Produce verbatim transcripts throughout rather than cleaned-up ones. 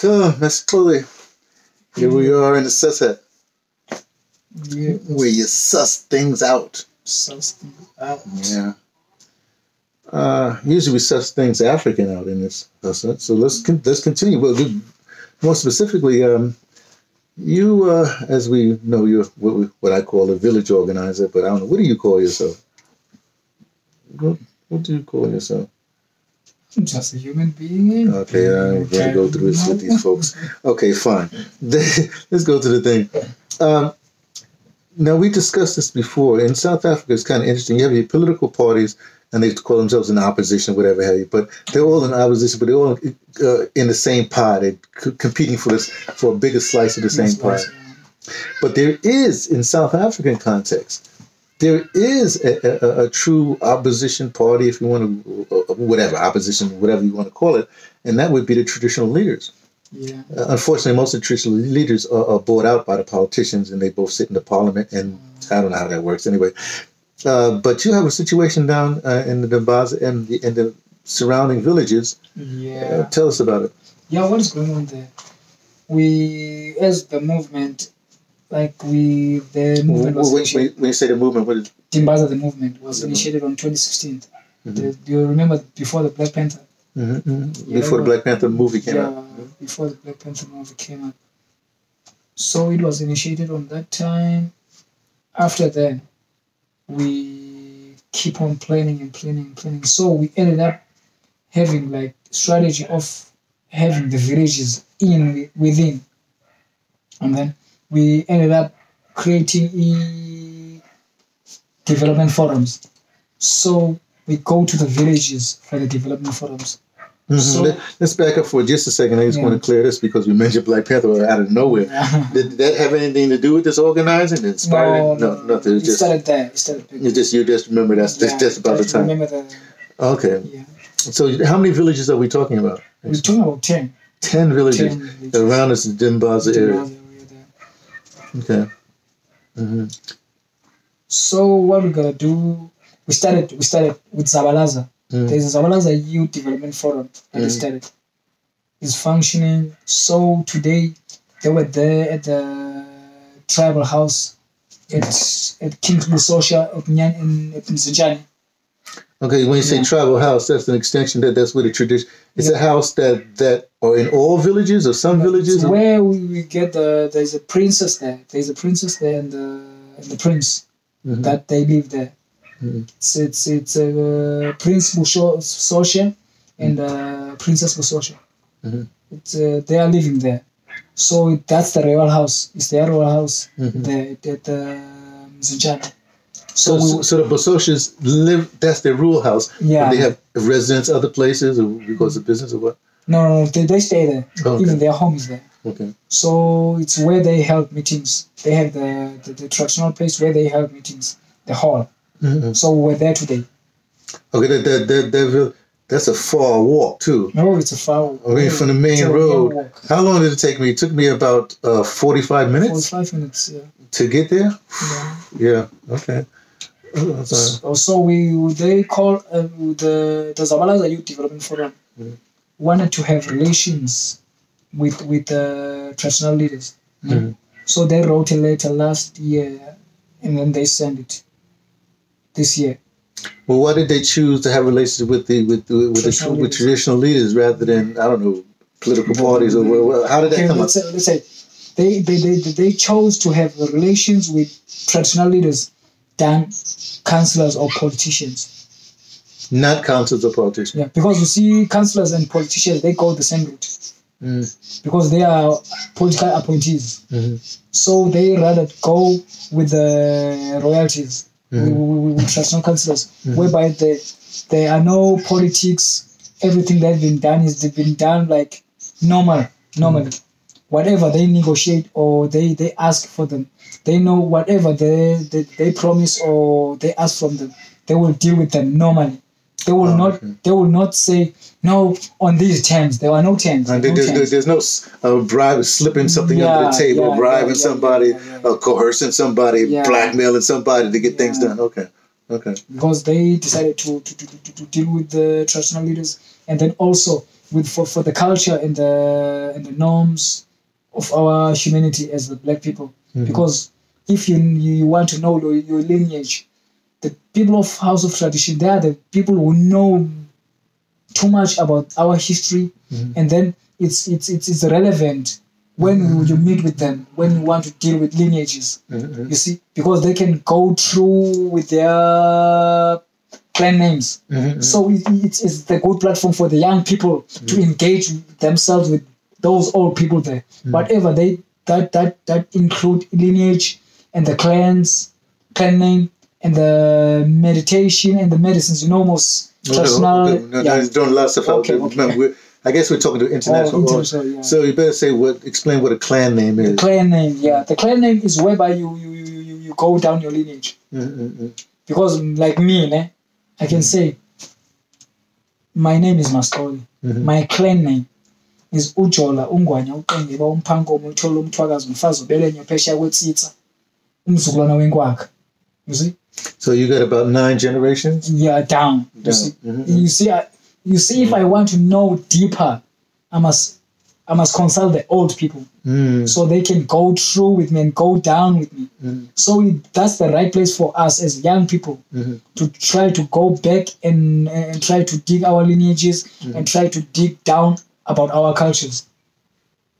So, Masixole, here we are in the sunset. Yeah. Where you suss things out. Suss things out. Yeah. Uh, usually we suss things African out in this sunset. So let's con let's continue. Well, we, more specifically, um, you, uh, as we know, you're what, we, what I call a village organizer. But I don't know, what do you call yourself? What, what do you call yourself? I'm just a human being. Okay, I'm going to go through this with these folks. Okay, fine. Let's go to the thing. Um, now, we discussed this before. In South Africa, it's kind of interesting. You have your political parties, and they call themselves an opposition, whatever have you. But they're all in opposition, but they're all uh, in the same pie. They're c competing for this, for a bigger slice of the same pie. But there is, in South African context, there is a, a, a true opposition party, if you want to, whatever, opposition, whatever you want to call it, and that would be the traditional leaders. Yeah. Uh, unfortunately, most of the traditional leaders are, are bought out by the politicians, and they both sit in the parliament, and I don't know how that works anyway. Uh, but you have a situation down uh, in the Dimbaza and the, and the surrounding villages. Yeah. Uh, tell us about it. Yeah, what is going on there? We, as the movement... Like we, the movement was when, initiated, when you say the movement, what is Dimbaza, the movement was the initiated movement. On twenty sixteen. Mm-hmm. the, do you remember before the Black Panther? Mm-hmm. Yeah, before the Black Panther movie came yeah, out. Yeah, before the Black Panther movie came out. So it was initiated on that time. After then, we keep on planning and planning and planning. So we ended up having like strategy of having the villages in within, and then. We ended up creating e development forums. So we go to the villages for the development forums. Mm-hmm. So Let, let's back up for just a second. I just yeah. want to clear this because we mentioned Black Panther out of nowhere. Did that have anything to do with this organizing? Inspiring? No, no, no, nothing. It, it just, started there. It started big. You just, you just remember that's yeah, just about the time. Remember that. Okay. Yeah. So how many villages are we talking about? We're talking about ten. Ten villages, ten villages. around this Dimbaza area. Okay. Mm-hmm. So what we're gonna do? We started. We started with Zabalaza. Mm. There's a Zabalaza Youth Development Forum that mm. we started. It's functioning. So today they were there at the tribal house at at King Musosha at Nyo in at Zajani. Okay, when you say yeah. tribal house, that's an extension. That that's where the tradition. It's yeah. a house that that or in all villages or some but villages. It's where we, we get the there's a princess there. There's a princess there and the and the prince mm-hmm. that they live there. Mm-hmm. It's it's it's uh, Prince Musosha and uh, Princess Basocians. Mm-hmm. It's uh, they are living there, so that's the royal house. It's their royal house mm-hmm. there at the Zajani. So, so, we, so the Basocians live, that's their rural house. Yeah. And they have residents other places or because of business or what? No, no, no they, they stay there. Okay. Even their home is there. Okay. So it's where they held meetings. They have the, the, the traditional place where they held meetings, the hall. Mm-hmm. So we're there today. Okay, that, that, that, that, that's a far walk too. No, it's a far walk. Okay, yeah, from the main road. Main How long did it take me? It took me about uh, forty-five minutes? forty-five minutes, yeah. To get there? Yeah. Yeah, okay. Oh, so, so we they call uh, the the Zabalaza Youth Development Forum mm. wanted to have relations with with uh, traditional leaders. Mm. Mm. So they wrote a letter last year, and then they sent it this year. Well, why did they choose to have relations with the with the, with, traditional, the, with traditional leaders rather than I don't know political parties mm. or well, how did that okay, come let's up? Say, let's say they they they they chose to have relations with traditional leaders. Than councillors or politicians. Not councillors or politicians. Yeah, because you see, councillors and politicians they go the same route mm. because they are political appointees. Mm-hmm. So they rather go with the royalties, mm-hmm. with, with traditional councillors, mm-hmm. whereby they, there are no politics. Everything that's been done is they've been done like normal, normally. Mm. Whatever they negotiate or they, they ask for them, they know whatever they, they they promise or they ask from them, they will deal with them normally. They will oh, not okay. they will not say no on these terms. There are no terms. There there, no there's, terms. there's no uh, bribe, slipping something yeah, under the table, yeah, bribing yeah, yeah, somebody, yeah, yeah, yeah. Uh, coercing somebody, yeah. blackmailing somebody to get yeah. things done. Okay, okay. Because they decided to to, to, to to deal with the traditional leaders, and then also with for, for the culture and the and the norms of our humanity as the black people. Mm-hmm. Because if you you want to know your, your lineage, the people of House of Tradition, they are the people who know too much about our history, mm-hmm. and then it's it's it's, it's relevant when mm-hmm. you meet with them, when you want to deal with lineages, mm-hmm. you see, because they can go through with their clan names. Mm-hmm. So it, it, it's the good platform for the young people mm-hmm. to engage themselves with those old people there. Mm-hmm. Whatever they that that that include lineage and the clans, clan name, and the meditation and the medicines, you know, most no, traditional. No, no, yeah. no, don't last a okay, okay. No, we're, I guess we're talking to international. Oh, international yeah. So you better say what. Explain what a clan name is. The clan name, yeah, the clan name is whereby you you you, you go down your lineage. Mm-hmm. Because like me, né, I can say my name is Masixole. Mm-hmm. My clan name is Ujola, Unguanya, Utengi, Umpango, Ucholo, Utuagaz, Ufazo, Bele, Nyo, Pesha, Wetsitsa, Umsuglana, Wenguak. You see. So you got about nine generations. Yeah, down. down. You see, mm-hmm. you see, I, you see. If I want to know deeper, I must, I must consult the old people, mm. so they can go through with me and go down with me. Mm. So it, that's the right place for us as young people mm-hmm. to try to go back and and try to dig our lineages mm. and try to dig down about our cultures.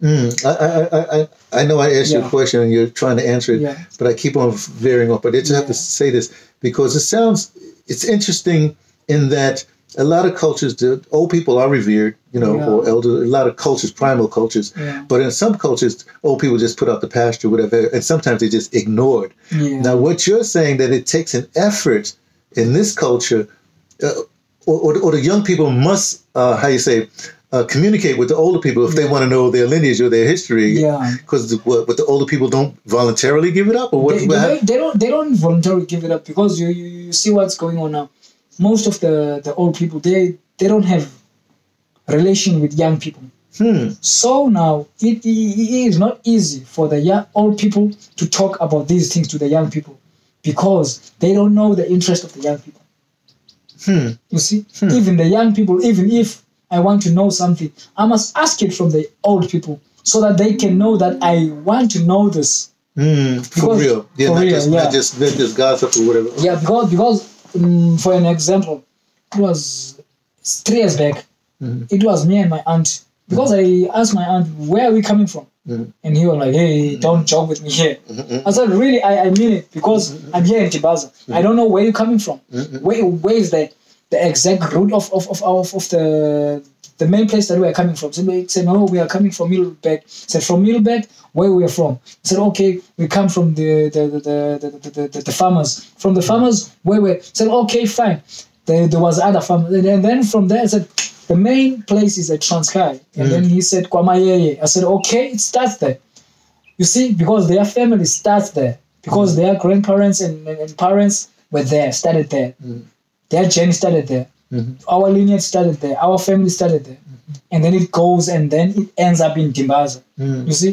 Mm. I, I, I, I know I asked yeah. you a question and you're trying to answer it, yeah. but I keep on veering off. But I just yeah. have to say this because it sounds, it's interesting in that a lot of cultures, the old people are revered, you know, yeah. or elder, a lot of cultures, primal cultures. Yeah. But in some cultures, old people just put out the pasture, whatever, and sometimes they're just ignored. Yeah. Now, what you're saying that it takes an effort in this culture, uh, or, or, or the young people must, uh, how you say, Uh, communicate with the older people if yeah. they want to know their lineage or their history. Yeah. Because what, what the older people don't voluntarily give it up, or what? They, they, they don't. They don't voluntarily give it up because you, you, you see what's going on now. Most of the, the old people they they don't have relation with young people. Hmm. So now it, it, it is not easy for the young, old people to talk about these things to the young people because they don't know the interest of the young people. Hmm. You see, hmm. even the young people, even if I want to know something, I must ask it from the old people so that they can know that I want to know this. Mm, for real. Yeah, for not, real just, yeah. not just not just gossip or whatever. Yeah, because, because um, for an example, it was three years back, mm-hmm. it was me and my aunt. Because mm-hmm. I asked my aunt, where are we coming from? Mm-hmm. And he was like, hey, mm-hmm. don't joke with me here. Mm-hmm. I said, really, I, I mean it because mm-hmm. I'm here in Chibaza. Mm-hmm. I don't know where you're coming from. Mm-hmm. Where, where is that? The exact root of of of, of, of the, the main place that we are coming from. So they said, no, we are coming from Middlebeck. Said, from Middlebeck, where we are from? Said, okay, we come from the the the, the, the, the, the farmers. From the farmers, where we said, okay, fine. There, there was other farmers. And then from there, I said, the main place is at Transkai. And mm. then he said, Kwamayeye. I said, okay, it starts there. You see, because their family starts there. Because mm. their grandparents and, and parents were there, started there. Mm. Their journey started there. Mm-hmm. Our lineage started there. Our family started there. Mm-hmm. And then it goes and then it ends up in Dimbaza. Mm-hmm. You see?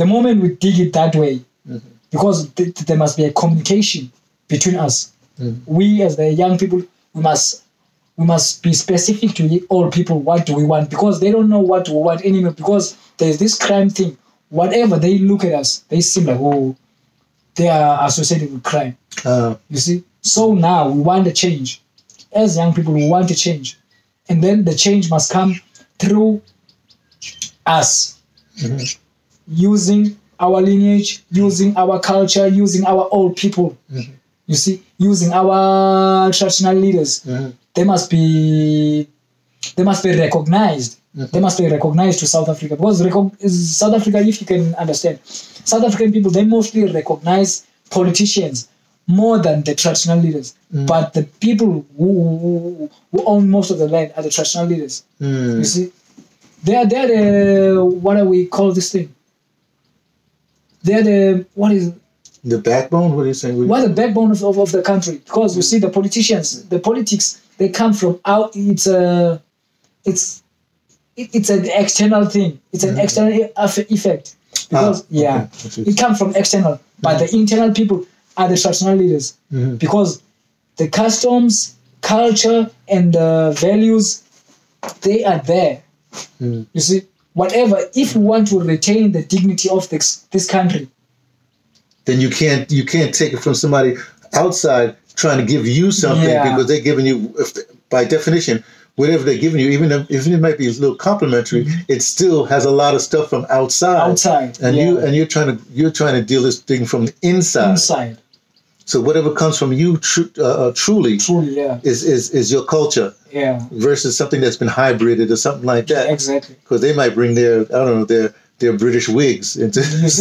The moment we dig it that way, mm-hmm. because th- there must be a communication between us. Mm-hmm. We as the young people, we must we must be specific to the old people. What do we want? Because they don't know what we want anymore. Because there's this crime thing. Whatever they look at us, they seem like, oh, they are associated with crime. Uh-huh. You see? So now we want a change. As young people, we want to change. And then the change must come through us. Mm-hmm. Using our lineage, using our culture, using our old people. Mm-hmm. You see, using our traditional leaders. Mm-hmm. They must be they must be recognized. Mm-hmm. They must be recognized to South Africa. Because reco- South Africa, if you can understand, South African people, they mostly recognize politicians more than the traditional leaders. Mm. But the people who, who, who own most of the land are the traditional leaders. Mm. You see? They are, they are the, what do we call this thing? They are the, what is the backbone? What are you saying? What are the backbone of, of, of the country? Because you see the politicians, the politics, they come from out, it's a, it's, it, it's an external thing. It's an mm. external effect. Because, ah, yeah, okay. It comes from external, but mm. the internal people are the traditional leaders mm-hmm. because the customs, culture, and the values, they are there. Mm. You see, whatever, if you want to retain the dignity of this, this country, then you can't you can't take it from somebody outside trying to give you something, yeah. because they're giving you, if, by definition, whatever they're giving you, even if, even if it might be a little complimentary, mm-hmm. it still has a lot of stuff from outside. Outside, and yeah. you and you're trying to you're trying to deal this thing from the inside. Inside. So whatever comes from you, tr uh, truly, truly yeah. is, is is your culture. Yeah. Versus something that's been hybrided or something like that. Yeah, exactly. Because they might bring their I don't know their. They're British Whigs. So,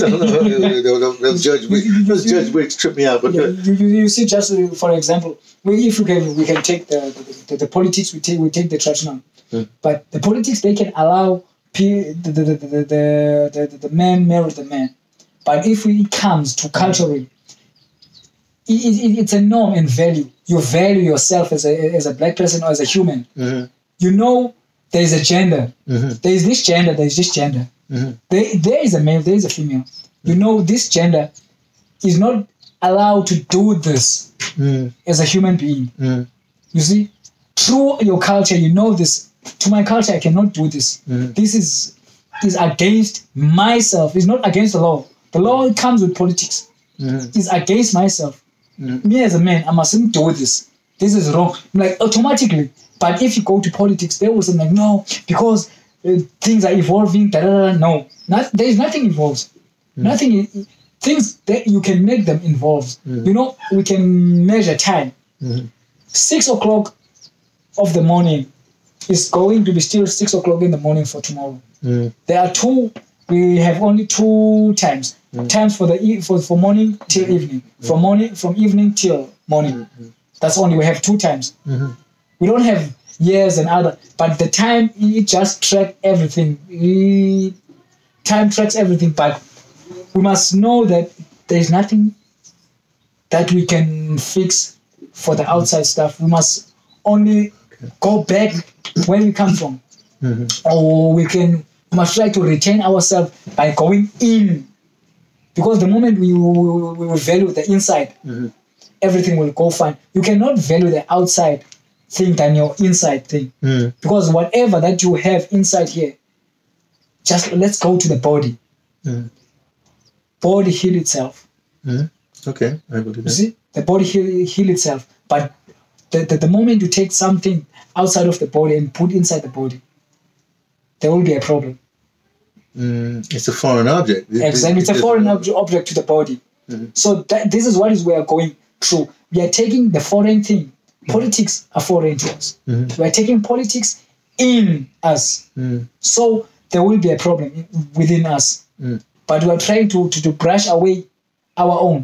uh, Judge Whigs, Judge Whigs tripped me out. But yeah, you, you, you see, just uh, for example, we, if we can, we can take the the, the politics. We take we take the traditional, mm. but the politics they can allow peer, the, the, the, the, the, the, the man marry the man. But if we, it comes to culturally, it, it, it's a norm and value. You value yourself as a as a black person or as a human. Mm-hmm. You know, there is a gender. Mm-hmm. There is this gender. There is this gender. Mm-hmm. There, there is a male, there is a female. Mm-hmm. You know, this gender is not allowed to do this mm-hmm. as a human being. Mm-hmm. You see, through your culture, you know this. To my culture, I cannot do this. Mm-hmm. This is is against myself. It's not against the law. The law comes with politics. Mm-hmm. It's against myself. Mm-hmm. Me as a man, I mustn't do this. This is wrong. Like automatically. But if you go to politics, they will say like, no, because Uh, things are evolving. Da, da, da, no, not, there is nothing evolves. Mm. Nothing. Things that you can make them evolve. Mm. You know, we can measure time. Mm. Six o'clock of the morning is going to be still six o'clock in the morning for tomorrow. Mm. There are two. We have only two times. Mm. Times for the e for for morning till mm. evening. Mm. From morning from evening till morning. Mm. That's only we have two times. Mm-hmm. We don't have years and other, but the time it just tracks everything. It, time tracks everything, but we must know that there is nothing that we can fix for the outside stuff. We must only okay. go back where we come from, mm-hmm. or we can we must try to retain ourselves by going in, because the moment we will we, we value the inside, mm-hmm. everything will go fine. You cannot value the outside thing than your inside thing, mm. because whatever that you have inside here, just let's go to the body. Mm. Body heal itself. Mm. Okay, I believe that. You see, the body heal, heal itself, but the, the the moment you take something outside of the body and put inside the body, there will be a problem. Mm. It's a foreign object. It, exactly, it, it, it's a foreign ob object to the body. Mm. So that this is what is we are going through. We are taking the foreign thing. Politics are foreign to us. Mm-hmm. We are taking politics in us. Mm. So there will be a problem within us. Mm. But we are trying to, to, to brush away our own.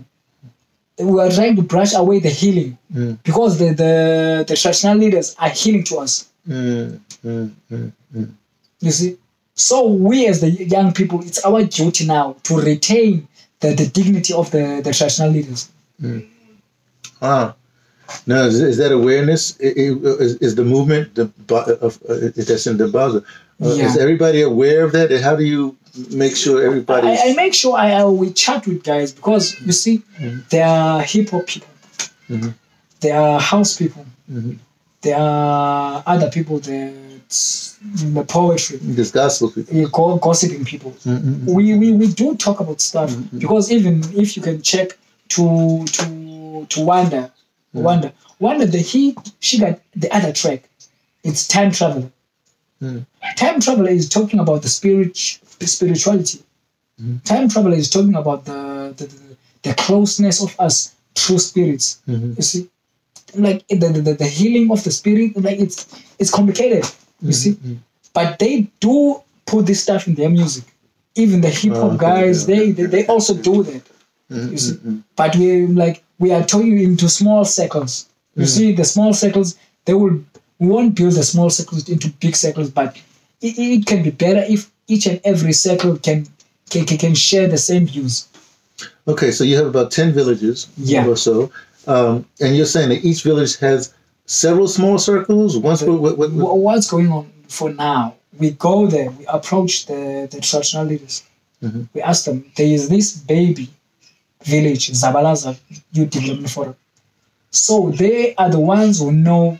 We are trying to brush away the healing. Mm. Because the, the, the traditional leaders are healing to us. Mm. Mm. Mm. Mm. You see? So we as the young people, it's our duty now to retain the, the dignity of the, the traditional leaders. Mm. Ah. Now, is, is that awareness? Is, is the movement the, of, uh, that's in Dimbaza? Uh, yeah. Is everybody aware of that? And how do you make sure everybody? I, I make sure I uh, we chat with guys, because you see, mm-hmm. there are hip hop people, mm-hmm. there are house people, mm-hmm. there are other people that the poetry, there's gospel people, gossiping people. Mm-hmm. We we we do talk about stuff, mm-hmm. because even if you can check to to to Wanda. Mm. Wonder, wonder that he she got the other track. It's Time Traveler. Mm. Time Traveler is talking about the spirit, spirituality. Mm. Time Traveler is talking about the the, the the closeness of us through spirits. Mm-hmm. You see, like the, the the healing of the spirit. Like it's it's complicated. You mm-hmm. see, mm-hmm. but they do put this stuff in their music. Even the hip hop oh, guys, they, they they also do that. Mm-hmm. You see, mm-hmm. but we like. We are talking into small circles. You mm. see, the small circles, they will, we won't build the small circles into big circles, but it, it can be better if each and every circle can, can, can share the same views. Okay, so you have about ten villages yeah. or so, um, and you're saying that each village has several small circles? Once the, what, what, what, what's going on for now? We go there, we approach the, the traditional leaders. Mm-hmm. We ask them, there is this baby village, Zabalaza Youth Development Forum. So they are the ones who know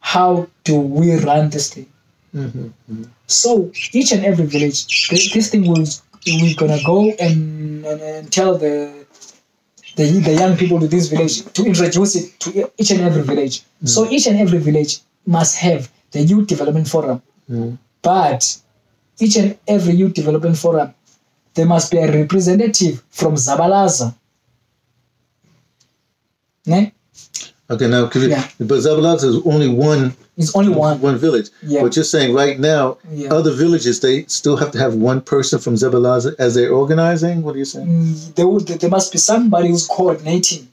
how do we run this thing. Mm-hmm. So each and every village, th this thing was we're gonna go and, and, and tell the, the the young people to this village to introduce it to each and every village. Mm-hmm. So each and every village must have the youth development forum. Mm-hmm. But each and every youth development forum, there must be a representative from Zabalaza. Ne? Okay, now, yeah. you, but Zabalaza is only one. It's only one. One village. Yeah. But you're saying right now, yeah. other villages, they still have to have one person from Zabalaza as they're organizing? What are you saying? Mm, there, would, there must be somebody who's coordinating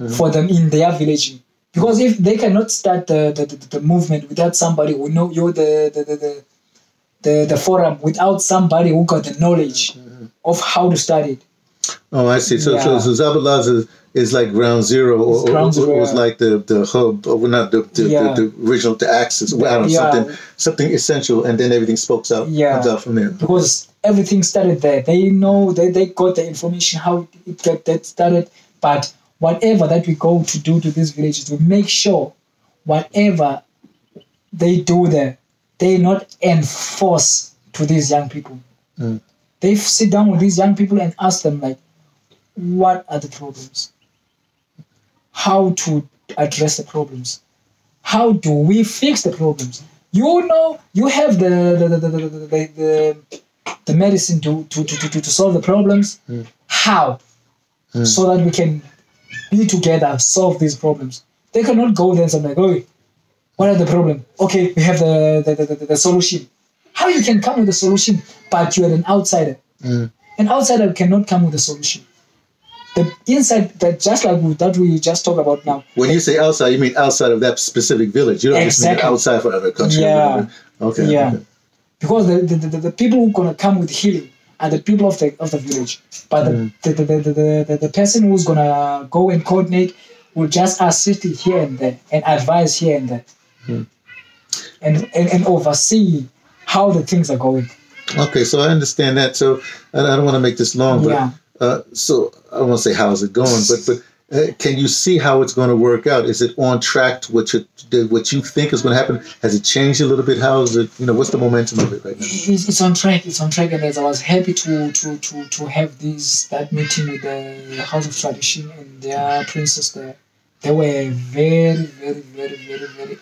mm-hmm. for them in their village. Because if they cannot start the, the, the, the movement without somebody who know you, the, the, the, the, the, the forum, without somebody who got the knowledge mm-hmm. of how to start it. Oh, I see. So, yeah. so, so Zabalaza is, is like ground zero, or, ground zero. or was like the the hub, or not the the, yeah. the, the original, the axis, or I don't know, yeah. something something essential, and then everything spokes out, yeah. comes out from there. Because everything started there. They know they they got the information how it got that started. But whatever that we go to do to these villages, we make sure whatever they do there, they not enforce to these young people. Mm. They sit down with these young people and ask them, like, what are the problems? How to address the problems? How do we fix the problems? You know, you have the the, the, the, the, the, the medicine to, to, to, to, to solve the problems. Mm. How? Mm. So that we can be together, solve these problems. They cannot go there and say, like, oh, what are the problems? Okay, we have the, the, the, the, the solution. How you can come with a solution, but you are an outsider. Mm. An outsider cannot come with a solution. The inside, that just like we, that we just talk about now. When you say outside, you mean outside of that specific village. You don't exactly. just mean outside for other country. Yeah. Okay. Yeah. Okay. Because the, the, the, the people who are gonna come with healing are the people of the of the village. But mm. the, the, the, the, the the person who's gonna go and coordinate will just assist it here and there and advise here and there, mm. and, and and oversee how the things are going. Okay, so I understand that. So I don't want to make this long, but yeah. uh, so I won't say how's it going, but but uh, can you see how it's going to work out? Is it on track to what you what you think is going to happen? Has it changed a little bit? How is it? You know, what's the momentum of it right now? It's, it's on track. It's on track, and as I was happy to to to to have this that meeting with the House of Tradition and their princess there. They were very very very very very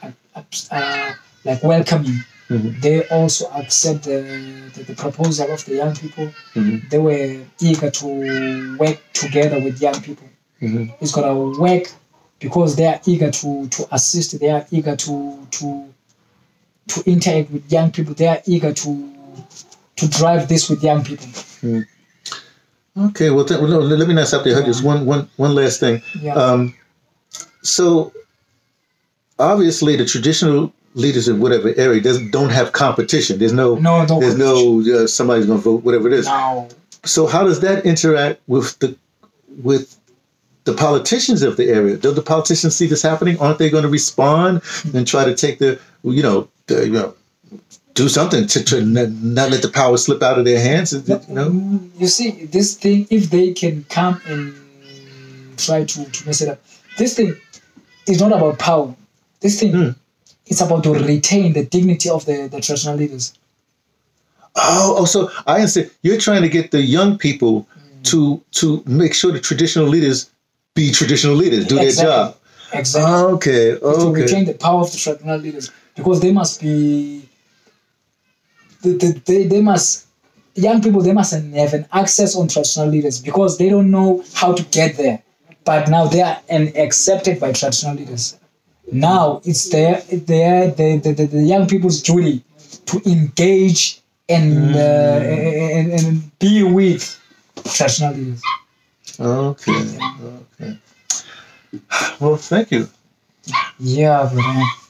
uh, like welcoming. Mm-hmm. They also accept the, the, the proposal of the young people. Mm-hmm. They were eager to work together with young people. Mm-hmm. It's going to work because they are eager to, to assist. They are eager to, to to interact with young people. They are eager to to drive this with young people. Mm-hmm. Okay, well, th well, let me not stop there. Yeah. Just one, one, one last thing. Yeah. Um, so, obviously, the traditional leaders in whatever area doesn't don't have competition. There's no, no there's no uh, somebody's gonna vote whatever it is. No. So how does that interact with the with the politicians of the area? Don't the politicians see this happening? Aren't they going to respond and try to take the you know the, you know do something to, to not let the power slip out of their hands? You know? You see this thing. If they can come and try to to mess it up, this thing is not about power. This thing. Mm. It's about to retain the dignity of the, the traditional leaders. Oh, oh, so I understand. You're trying to get the young people mm. to to make sure the traditional leaders be traditional leaders, do exactly. their job. Exactly. Oh, okay, okay. It's to retain the power of the traditional leaders because they must be, they, they, they must, young people, they must have an access on traditional leaders because they don't know how to get there. But now they are an accepted by traditional leaders. Now it's their, their, the, the, the young people's duty to engage and, mm. uh, and, and be with traditional leaders. Okay, okay. Well, thank you. Yeah, brother.